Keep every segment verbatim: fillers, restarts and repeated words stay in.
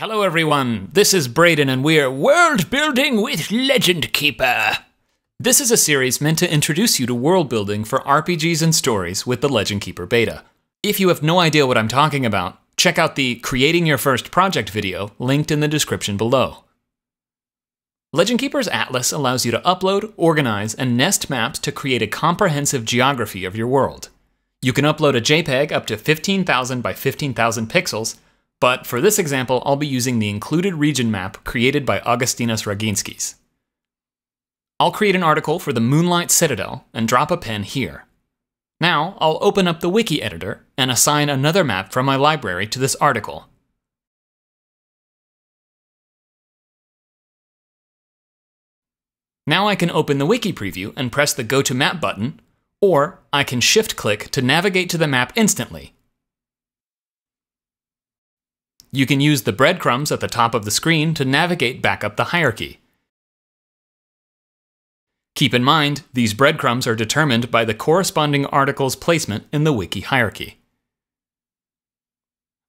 Hello everyone, this is Brayden and we're world building with LegendKeeper. This is a series meant to introduce you to world building for R P Gs and stories with the LegendKeeper beta. If you have no idea what I'm talking about, check out the Creating Your First Project video linked in the description below. LegendKeeper's Atlas allows you to upload, organize, and nest maps to create a comprehensive geography of your world. You can upload a JPEG up to fifteen thousand by fifteen thousand pixels, but for this example, I'll be using the included region map created by Augustinas Raginskis. I'll create an article for the Moonlight Citadel and drop a pen here. Now, I'll open up the wiki editor and assign another map from my library to this article. Now I can open the wiki preview and press the Go to Map button, or I can shift-click to navigate to the map instantly. You can use the breadcrumbs at the top of the screen to navigate back up the hierarchy. Keep in mind, these breadcrumbs are determined by the corresponding article's placement in the wiki hierarchy.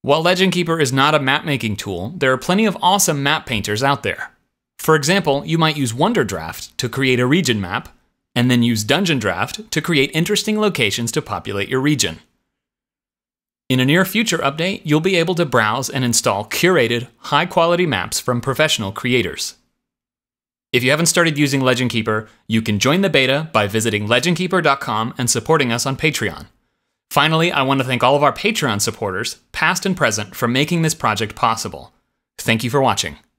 While LegendKeeper is not a map-making tool, there are plenty of awesome map painters out there. For example, you might use Wonderdraft to create a region map, and then use Dungeondraft to create interesting locations to populate your region. In a near future update, you'll be able to browse and install curated, high-quality maps from professional creators. If you haven't started using LegendKeeper, you can join the beta by visiting legend keeper dot com and supporting us on Patreon. Finally, I want to thank all of our Patreon supporters, past and present, for making this project possible. Thank you for watching.